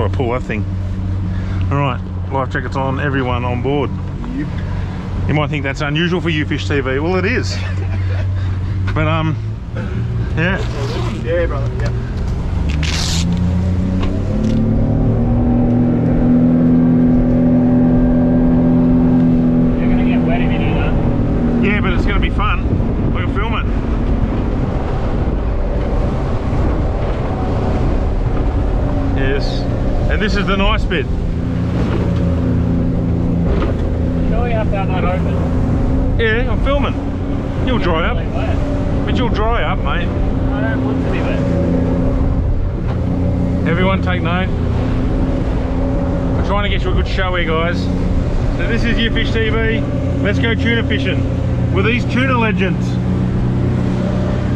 do I pull that thing? Alright, life jackets on, everyone on board. Yep. You might think that's unusual for YouFish TV. Well, it is. But, yeah. Yeah, brother, yeah. This is the nice bit. Sure, you have to have that open. Yeah, I'm filming. You'll dry up. Wet. But you'll dry up, mate. I don't want to be wet. Everyone take note. I'm trying to get you a good show here, guys. So this is YouFish TV. Let's go tuna fishing with these tuna legends.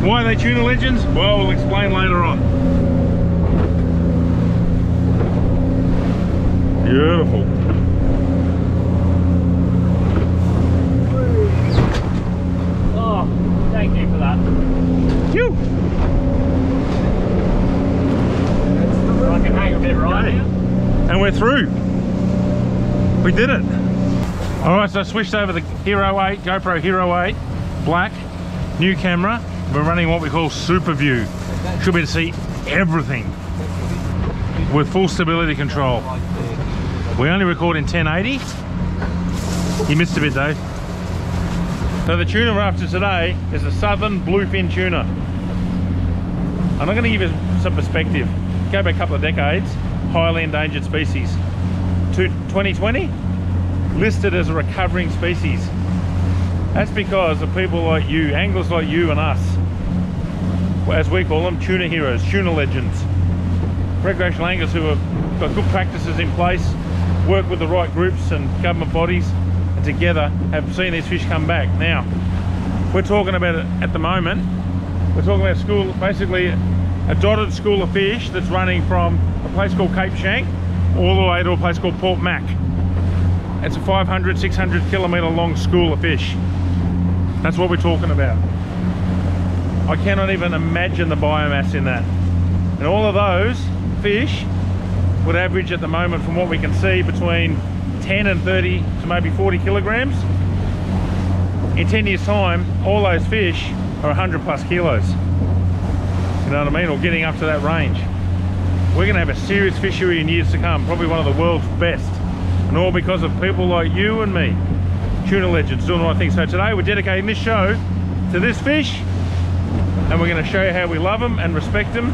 Why are they tuna legends? Well, we'll explain later on. Beautiful. Oh, thank you for that. You. I can hang a bit right here. And we're through. We did it. All right, so I switched over the Hero 8, GoPro Hero 8 Black, new camera. We're running what we call Superview. Should be able to see everything with full stability control. We only record in 1080. You missed a bit though. So the tuna we're after today is the Southern Bluefin Tuna. I'm not going to give you some perspective. Go back a couple of decades, highly endangered species. To 2020, listed as a recovering species. That's because of people like you, anglers like you and us. As we call them, tuna heroes, tuna legends. Recreational anglers who have got good practices in place, work with the right groups and government bodies, and together have seen these fish come back. Now, we're talking about it at the moment. We're talking about school, basically a dotted school of fish that's running from a place called Cape Shank all the way to a place called Port Mac. It's a 500, 600 kilometre long school of fish. That's what we're talking about. I cannot even imagine the biomass in that. And all of those fish would average at the moment, from what we can see, between 10 and 30 to maybe 40 kilograms. In 10 years time, all those fish are 100 plus kilos. You know what I mean? Or getting up to that range. We're gonna have a serious fishery in years to come, probably one of the world's best. And all because of people like you and me, tuna legends, doing the right thing. So today we're dedicating this show to this fish, and we're gonna show you how we love them and respect them.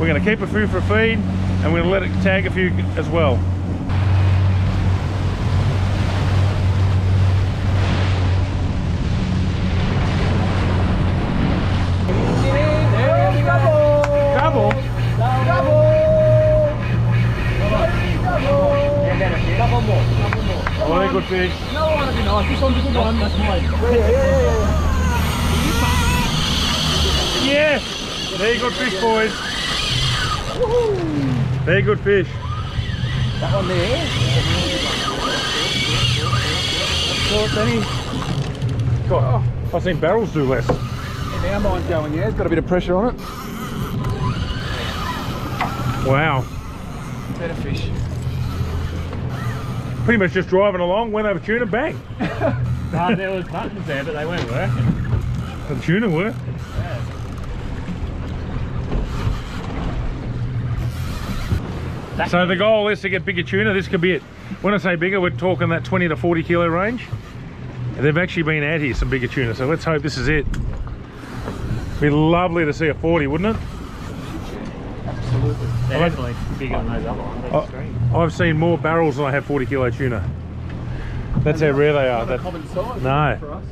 We're gonna keep it food for feed, and we're going to let it tag a few as well. Double! Double! Very good fish. No, just on the one, that's mine. Yes! Very good fish, boys. Woohoo! They're good fish. That one there. God, oh, I've seen barrels do less. Now mine's going, yeah, it's got a bit of pressure on it. Wow. Better fish. Pretty much just driving along, went over tuna, bang. Nah, there was buttons there, but they weren't working. The tuna were. Yeah. So the goal is to get bigger tuna. This could be it. When I say bigger, we're talking that 20 to 40 kilo range. They've actually been out here, some bigger tuna, so let's hope this is it. Be lovely to see a 40, wouldn't it? Absolutely. They're definitely bigger than those other ones. I've seen more barrels than I have 40 kilo tuna. That's how rare they are. That's not a common size for us.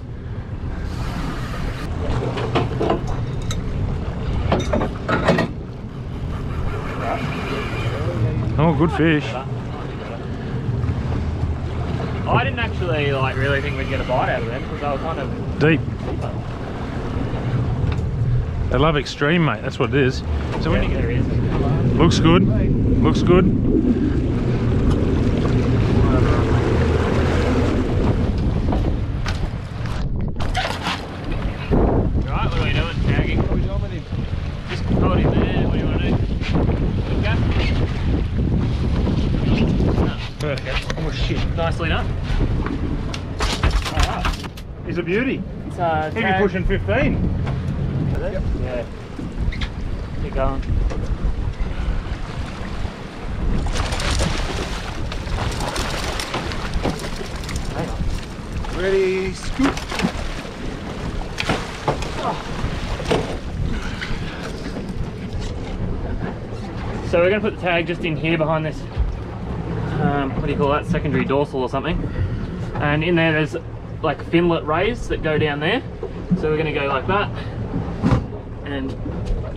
Oh, good fish. I didn't actually really think we'd get a bite out of them because I was kind of deep. They love extreme, mate. That's what it is. So when you looks good. Looks good. Right, what are we doing? Tagging. What are we doing with him? Just hold him there. What do you want to do? Thank you. Nicely done. Alright. He's a beauty. It's he'll be pushing 15. Is it? Yep. Yeah. Keep going. Hang on. Ready, scoop. Oh. So we're going to put the tag just in here behind this. What do you call that, secondary dorsal or something, and in there there's like finlet rays that go down there, so we're going to go like that and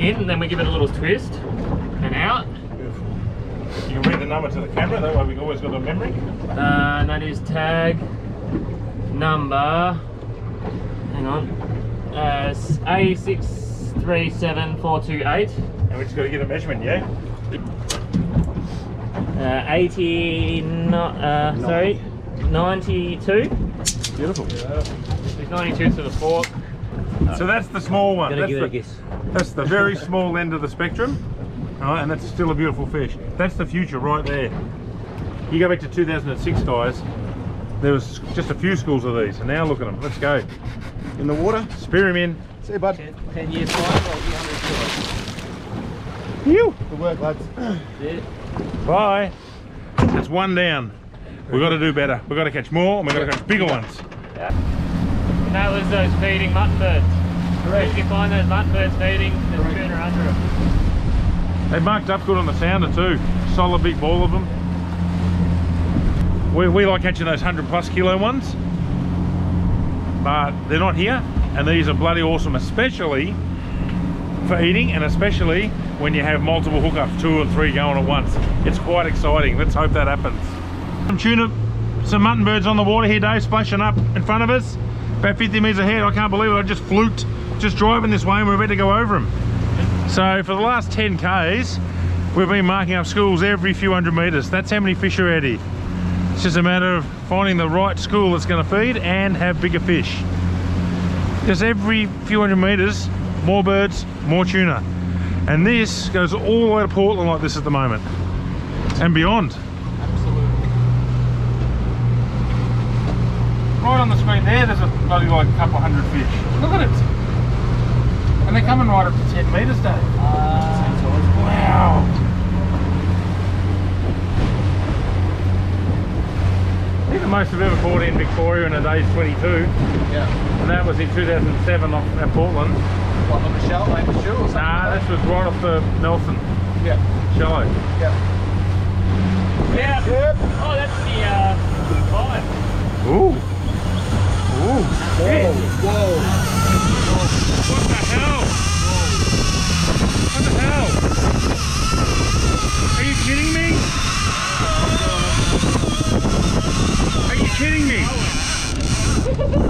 in, and then we give it a little twist and out. Beautiful. You can read the number to the camera, that way we've always got a memory, and that is tag number, hang on, A637428, and we just got to get a measurement. Yeah. 92. Beautiful. There's 92 to the fork. So that's the small one. That's, give it a guess. That's the very small end of the spectrum. All right, and that's still a beautiful fish. That's the future right there. You go back to 2006, guys. There was just a few schools of these, and now look at them. Let's go. In the water. Spear him in. See you, bud. 10 years time, I'll be 100 kilos. Good work, lads. Yeah. Bye. That's one down. We've got to do better. We've got to catch more, and we've got to catch bigger ones. Yeah. And that was those feeding muttonbirds. Correct. You find those muttonbirds feeding, there's a tuna under them. They marked up good on the sounder too. Solid big ball of them. We like catching those 100+ kilo ones, but they're not here. And these are bloody awesome, especially for eating, and especially when you have multiple hookups, 2 and 3 going at once. It's quite exciting. Let's hope that happens. Some tuna, some mutton birds on the water here, Dave, splashing up in front of us. About 50 metres ahead, I can't believe it. I just fluked, just driving this way, and we're about to go over them. So for the last 10 Ks, we've been marking up schools every few hundred metres. That's how many fish are out here. It's just a matter of finding the right school that's going to feed and have bigger fish. Just every few hundred metres, more birds, more tuna. And this goes all the way to Portland like this at the moment. And beyond. Absolutely. Right on the screen there's a bloody like couple hundred fish. Look at it. And they're coming right up to 10 metres, Dave. Wow. I think the most I've ever caught in Victoria in a day is 22. Yeah. And that was in 2007 off at Portland. What, on the shallow, like the shoe or something? Nah, like this was right off the Nelson. Yeah. Shallow. Yeah. Yeah. Yep. Oh, that's the vine. Ooh. Ooh. Whoa. Whoa. What the hell? Whoa. What the hell? Are you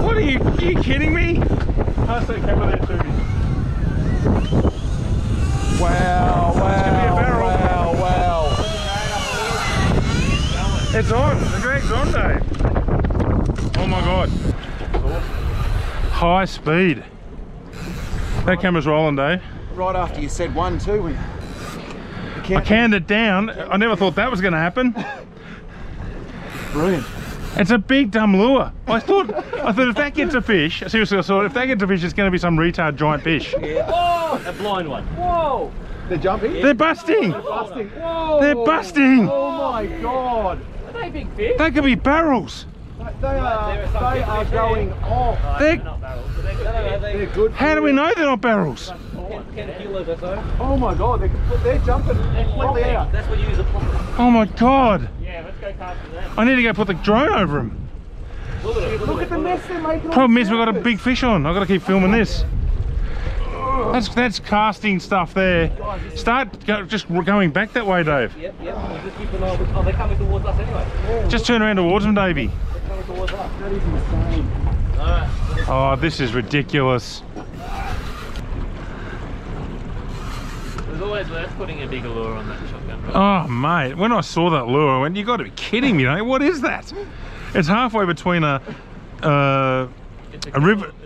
kidding me? Are you kidding me? What are you kidding me? Pass that camera there too. Wow, wow, wow. It's on, the drag's on, Dave. Oh my God. High speed. That camera's rolling, Dave. Right after you said 1, 2. I canned it down. I never thought that was going to happen. Brilliant. It's a big dumb lure. I thought if that gets a fish, seriously, I thought if that gets a fish, it's going to be some retard giant fish. Yeah. Oh, a blind one. Whoa! They're jumping. They're busting. They're busting. Whoa. They're busting. Oh my God! Are they big fish? They could be barrels. They are going off. No, they're not barrels. They're good. How do we know they're not barrels? 10 kilos or so. Oh my God! They're jumping. That's what you use a plumber. Oh my God! Yeah, let's go casting that. I need to go put the drone over him. Look at the mess they're making. Problem is, we've got a big fish on. I've got to keep filming this. That's casting stuff there. Guys, just going back that way, Dave. Yep, yep. We'll just keep an eye. Oh, they're coming towards us anyway. Yeah, just turn around towards them, Davey. They're coming towards us. That is insane. Oh, this is ridiculous. It's always worth putting a bigger lure on that shotgun rod. Oh mate, when I saw that lure I went, you got to be kidding me, mate. What is that? It's halfway between a river. It's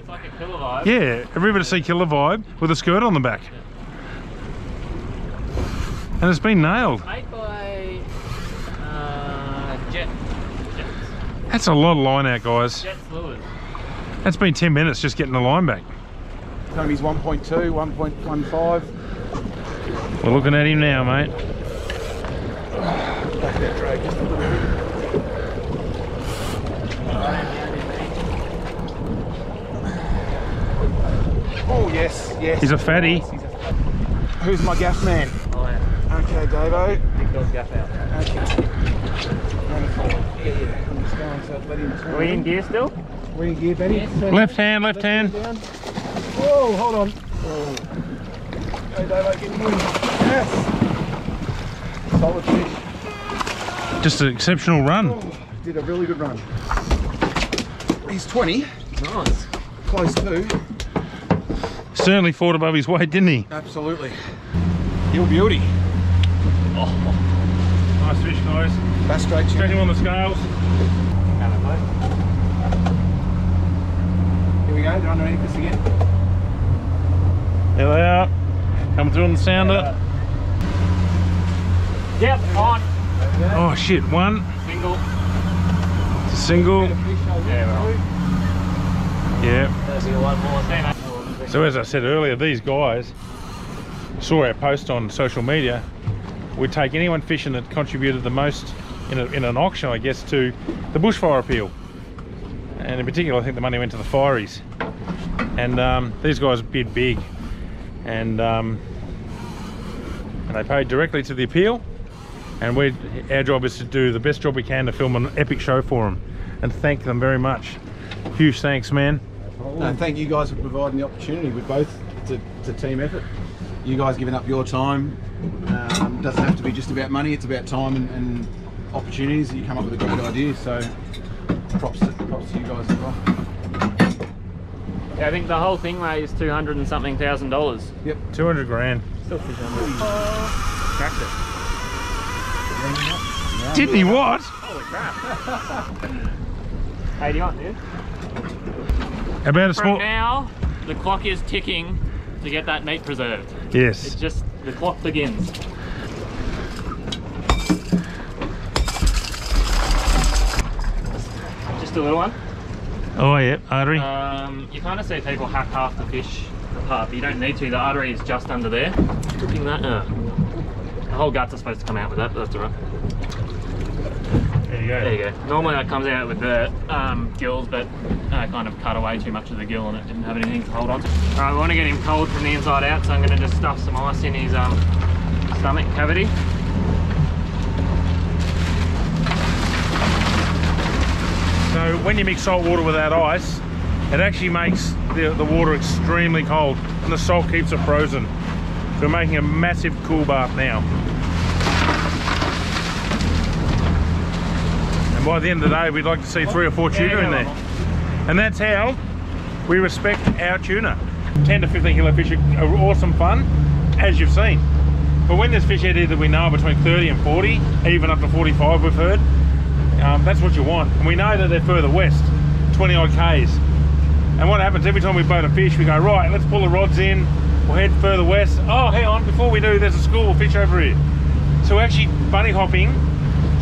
like a killer vibe. Yeah, a river to sea killer vibe with a skirt on the back. Yeah. And it's been nailed. Made by Jets. That's a lot of line out, guys. Jets lures. That's been 10 minutes just getting the line back. He's 1.2, 1.15. We're looking at him now, mate. Back that drag just a little bit. Oh, yes, yes. He's a fatty. Who's my gaff man? I am. Okay, Davo. Big dog gaff out. Okay. Yeah. I'm just going, so let him turn. Are we in gear still? We're in gear, Benny. Yes. Left hand. Whoa, hold on. Oh. Go, Davo, get him in. Yes. Solid fish. Just an exceptional run. Oh, did a really good run. He's 20. Nice. Close to. Certainly fought above his weight, didn't he? Absolutely. You're beauty. Oh. Nice fish, guys. That's straight. Check him on the scales. Here we go, they're underneath us again. There they are. Coming through on the sounder. Yep, on. Oh shit, one. Single. It's a single. Yeah, right. Yeah. So as I said earlier, these guys saw our post on social media. We'd take anyone fishing that contributed the most in an auction, I guess, to the bushfire appeal. And in particular, I think the money went to the fireys. And these guys bid big. And they paid directly to the appeal. And our job is to do the best job we can to film an epic show for them. And thank them very much. Huge thanks, man. No, thank you guys for providing the opportunity. With both, it's a team effort. You guys giving up your time. Doesn't have to be just about money. It's about time and opportunities. You come up with a great idea. So props to you guys as well. Yeah, I think the whole thing weighs 200 and something thousand $200,000. Yep, 200 grand. Still fish under it. Cracked it. Yeah. Didn't he what? Holy crap! Hey, do you want, dude? About a small... From now, the clock is ticking to get that meat preserved. Yes. It's just, the clock begins. Just a little one. Oh yeah, artery. You kind of see people hack half the fish apart, but you don't need to. The artery is just under there. Flipping that up. The whole guts are supposed to come out with that, but that's alright. There you go. There you go. Normally that comes out with the gills, but I kind of cut away too much of the gill and it didn't have anything to hold on to. Alright, we want to get him cold from the inside out, so I'm going to just stuff some ice in his stomach cavity. So when you mix salt water with that ice, it actually makes the water extremely cold and the salt keeps it frozen. So we're making a massive cool bath now. And by the end of the day, we'd like to see 3 or 4 tuna in there. And that's how we respect our tuna. 10 to 15 kilo fish are awesome fun, as you've seen. But when there's fish out here that we know are between 30 and 40, even up to 45 we've heard, that's what you want. And we know that they're further west, 20 odd Ks. And what happens every time we boat a fish, we go, right, let's pull the rods in, we'll head further west. Oh, hang on, before we do, there's a school of fish over here. So we're actually bunny hopping,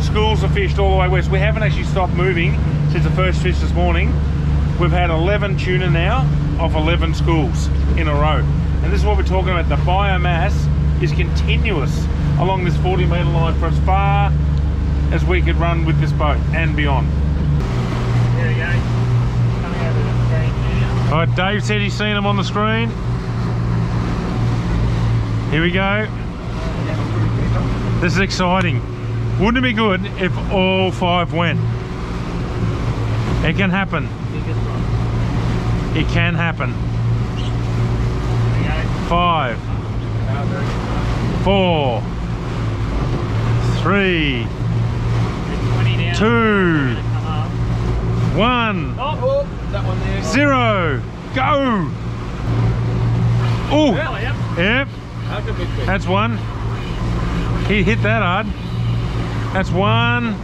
schools of fish all the way west. We haven't actually stopped moving since the first fish this morning. We've had 11 tuna now off 11 schools in a row. And this is what we're talking about, the biomass is continuous along this 40-metre line for as far as we could run with this boat and beyond. There we go. Coming over the screen now. All right, Dave said he's seen them on the screen. Here we go. This is exciting. Wouldn't it be good if all 5 went? It can happen. It can happen. 5, 4, 3, 2, 1, oh, that one there. 0, go! Oh, well, yep. That's one. He hit that hard. That's one.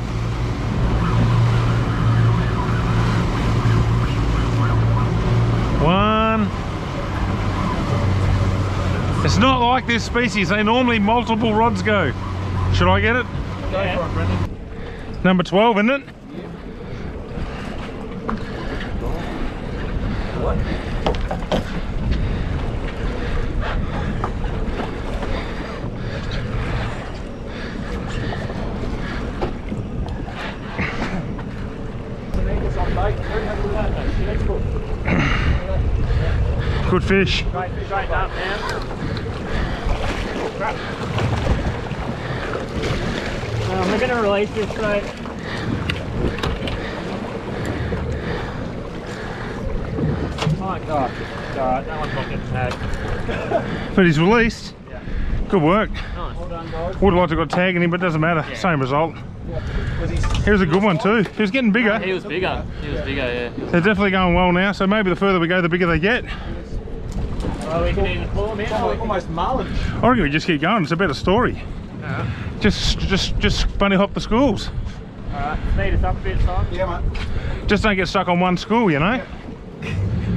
It's not like this species, they normally multiple rods go. Should I get it? Go for it, Brendan. Number 12, isn't it? Yeah. What? Good fish. Great fish, right down, man. Oh, crap. We're going to release this right. My God. It's alright, no one's not getting tagged. But he's released. Yeah. Good work. Nice. Well done, guys. Would have liked to got tagging him, but it doesn't matter. Yeah. Same result. Here's a good one too. He was getting bigger. He was bigger. He was bigger, yeah. They're definitely going well now, so maybe the further we go, the bigger they get. Well, we can even pull them in. Almost marlin. I reckon we just keep going. It's a better story. Yeah. Just bunny hop the schools. All right, speed us up a bit, Simon. Yeah, mate. Just don't get stuck on one school, you know. Yep.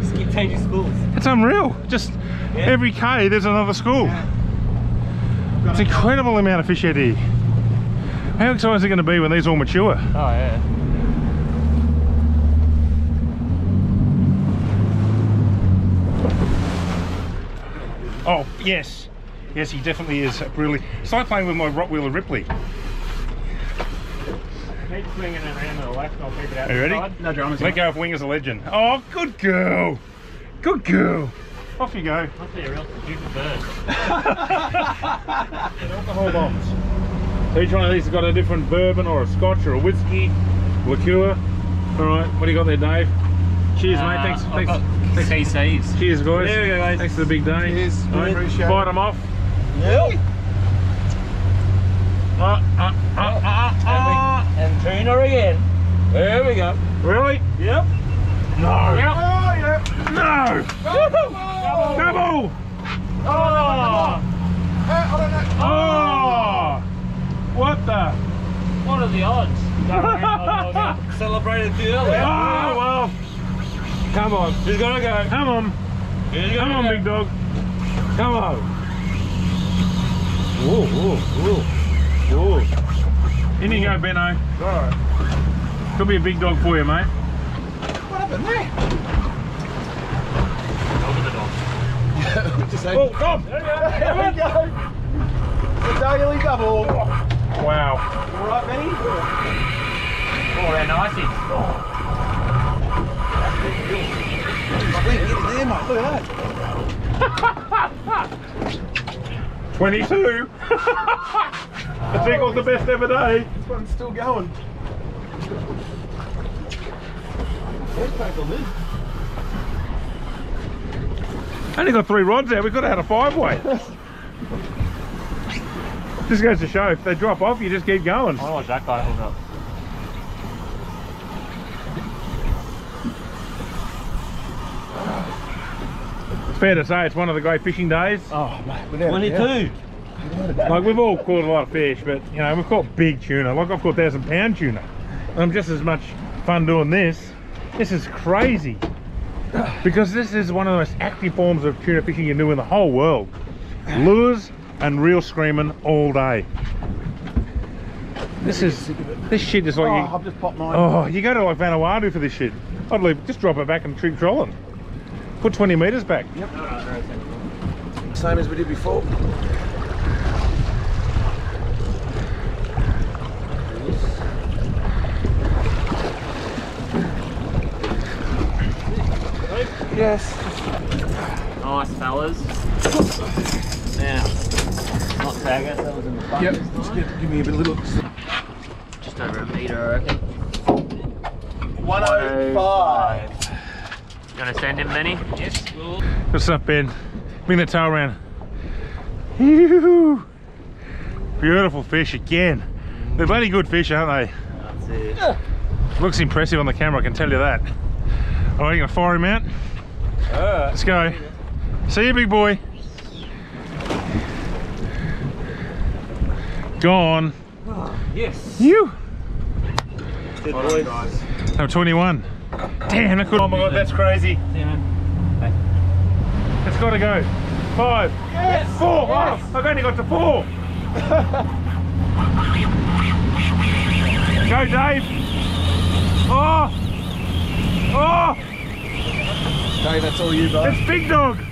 Just keep changing schools. It's unreal. Just every K, there's another school. Yeah. It's an incredible amount of fish out here. How exciting is it going to be when these all mature? Oh yeah. Oh yes, yes he definitely is. Really, it's like playing with my rotweiler Ripley. Keep swinging it around the left, I'll keep it out. Are you ready? No dramas. Let go of Wing as a legend. Oh, good girl, good girl. Off you go. Must be a real stupid bird. Alcohol bombs. So each one of these has got a different bourbon or a scotch or a whiskey, liqueur. Alright, what do you got there, Dave? Cheers, mate. Thanks. CC's. Cheers, guys. There we go, guys. Thanks for the big day. Cheers. All right. Appreciate it. Bite them off. Yep. And tuna again. There we go. Really? Yep. No. Yep. Oh, yep. No. Double. Double. Oh. I don't know. Oh. What the? What are the odds? I celebrated too early. Oh, well. Come on. He's going to go. Come on. Come on, big dog. Come on. Whoa, whoa, whoa. In you go, Benno. All right. Could be a big dog for you, mate. What happened there? Dog of the dog. Oh, come. There we go. The daily double. Wow. Alright, Benny? Oh, they're nicey. Get it there, mate. Look at that. 22. That's equals the best ever day. This one's still going. First pack on this. Only got 3 rods out. We could have had a 5-way. Just goes to show, if they drop off, you just keep going. I watch that guy hook up. It's fair to say it's one of the great fishing days. Oh, mate, 22. Like, we've all caught a lot of fish, but you know, we've caught big tuna. Like, I've caught 1,000-pound tuna. I'm just as much fun doing this. This is crazy because this is one of the most active forms of tuna fishing you can do in the whole world. Lures and reel screaming all day. This shit is like, oh, I've just popped mine. Oh, you go to like Vanuatu for this shit. I'd leave, just drop it back and keep trolling. Put 20 metres back. Yep. Same as we did before. Yes. Nice, fellas. Now. Not tag it, that was in the front. Yep, just give me a bit of little. Just over a metre, I reckon. 105. You gonna send him, Benny? Yes. Good stuff, Ben. Bring the tail round. Beautiful fish again. They're bloody good fish, aren't they? That's it. Yeah. Looks impressive on the camera, I can tell you that. Alright, you gonna fire him out? Alright. Let's go. See you, big boy. Gone. Oh, yes. You. Good boys. I'm 21. Damn, that could. Oh my God, that's crazy. Yeah. It's got to go. 5. Yes. 4. Yes. Oh, I've only got to 4. Go, Dave. Oh. Oh. Okay, that's all you, bud. It's Big Dog! It's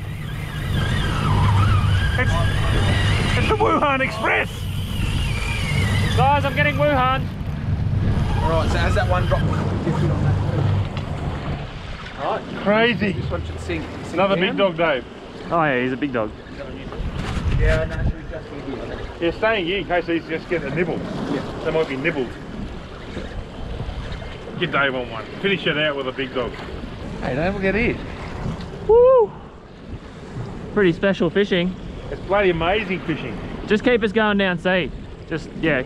the Wuhan Express! Guys, I'm getting Wuhan! Alright, so has that one dropped? Alright. Crazy! This one should sink. Another down. Big Dog, Dave. Oh yeah, he's a big dog. Yeah, no, should we just be here? Yeah, staying here in case he's just getting a nibble. Yeah. They might be nibbled. Get Dave on one. Finish it out with a big dog. Hey, don't forget it. Woo! Pretty special fishing. It's bloody amazing fishing. Just keep us going down sea. Just, yeah.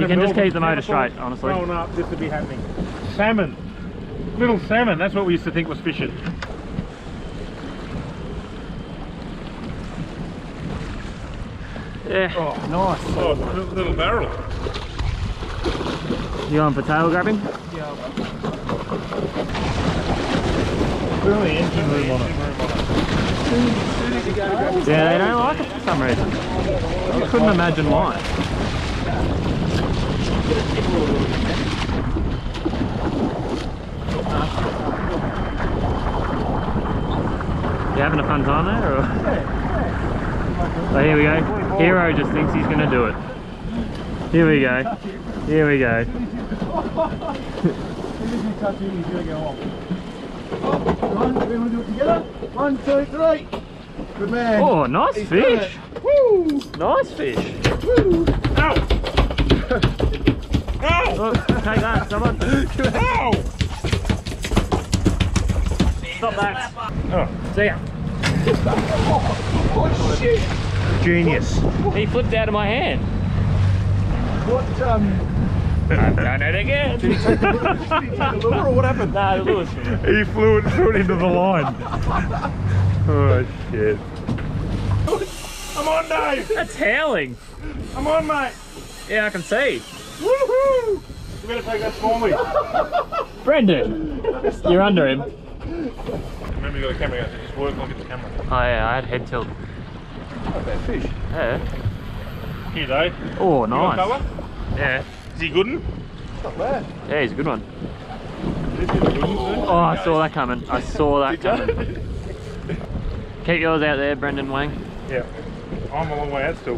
You can just keep the motor straight, honestly. Growing up, this would be happening. Salmon. Little salmon. That's what we used to think was fishing. Yeah. Oh, nice. Oh, little barrel. You on for tail grabbing? Yeah, I'll really engine room on it. Yeah, they don't like it for some reason. I couldn't imagine why. You having a fun time there? Or? Yeah. So here we go. Hero just thinks he's going to do it. Here we go. Here we go. One, two, three. Good man. Oh, nice fish. Woo. Nice fish. Woo. Ow. Ow. Oh, take that, someone. Ow. Stop that. Oh, see ya. Oh, shit. Genius. He flipped out of my hand. What, I've done it again! Did he take the lure? Did he take the lure or what happened? Nah, the lure. He flew it through into the line. Oh shit. I'm on, Dave! That's howling! I'm on, mate! Yeah, I can see. Woohoo! You better take that for me. Brendan! You're under him. Remember you got a camera out, so just work like it's a camera. Oh yeah, I had head tilt. Oh, bad fish. Yeah. Here, Dave. Oh, nice. Yeah. Is he good? Not bad. Yeah, he's a good one. Oh, I saw that coming. I saw that coming. Keep yours out there, Brendan Wang. Yeah. I'm a long way out still.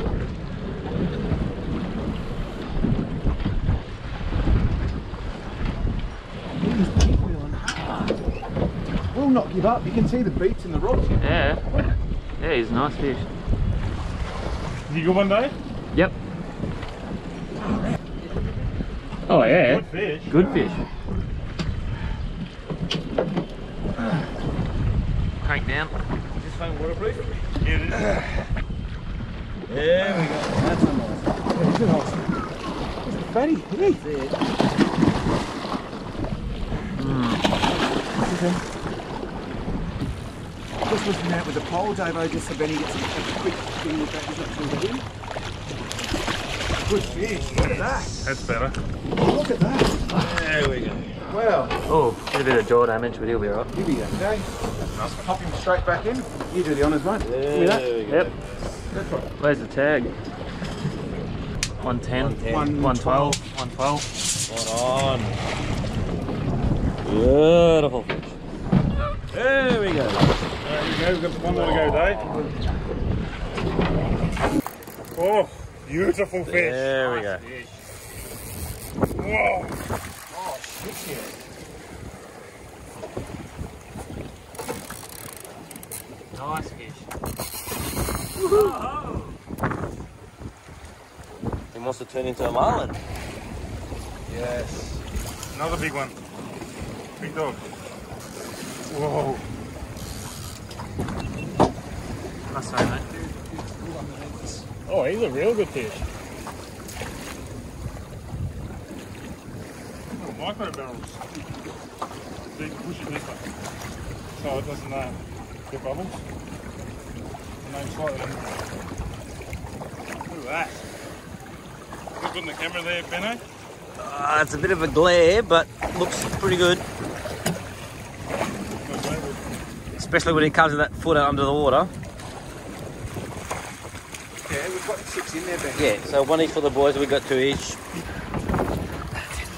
We'll not give up. You can see the beats in the rocks. Yeah. Yeah, he's a nice fish. Is he a good one, Dave? Yep. Oh yeah. Good fish. Good fish. Crank down. Is this phone waterproof? Yeah, it is. There we go. That's a nice one. He's a nice one. He's a fatty. He's there. Mm. Just looking out with the pole, Davo, just so Benny gets a quick thing with that. He's up to him. Good fish, look at that. That's better. Oh, look at that. There we go. Wow. Oh, did a bit of jaw damage, but he'll be alright. He'll be okay. Nice. Pop him straight back in. You do the honours, mate. There we go. Yep. That's right. Where's the tag? 110. 112. 112. Spot on. Beautiful fish. There we go. There we go. We've got one more to go, Dave. Oh. Beautiful fish. There we go. Whoa. Oh, shit here. Nice fish. Woohoo. He wants to turn into a marlin. Yes. Another big one. Big dog. Whoa. That's so nice. Oh, he's a real good fish. Little micro barrels. So you can push it this way. So it doesn't get bubbles. And then slightly. Look at that. Look on the camera there, Benno. It's a bit of a glare, but looks pretty good. Especially when it comes to that footer under the water. Six in there, Ben. Yeah, so one each for the boys, we got two each.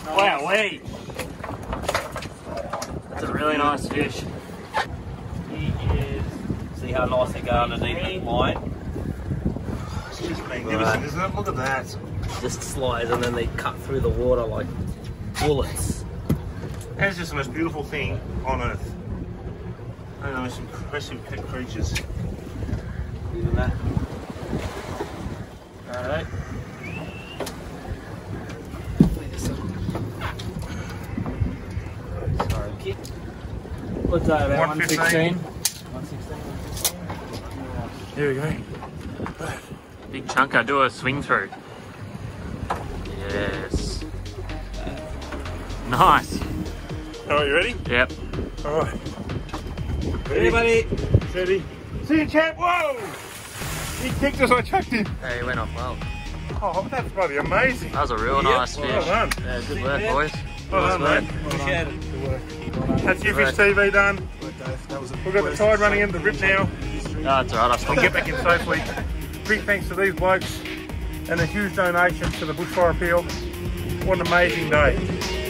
Wow, wait! That's a really nice fish. see how nice they go underneath that line. It's just magnificent, isn't it? Look at that. Just slides and then they cut through the water like bullets. That is just the most beautiful thing on earth. I don't know, some impressive pet creatures. Even that. Alright. What's that, about 116? 116. There we go. Big chunker, do a swing through. Yes. Nice. Alright, you ready? Yep. Alright. Ready, buddy? Steady. See you, champ. Whoa! He kicked us, I chucked him. Hey, he went off well. Oh, that's bloody amazing. That was a real nice fish. Well done. Yeah, good work, boys. Well done, mate. Appreciate it. Good work. That's YouFish TV done. We've got the tide running in the rip now. No, that's alright, I'll stop. Get back in safely. Big thanks to these blokes and a huge donation to the Bushfire Appeal. What an amazing day.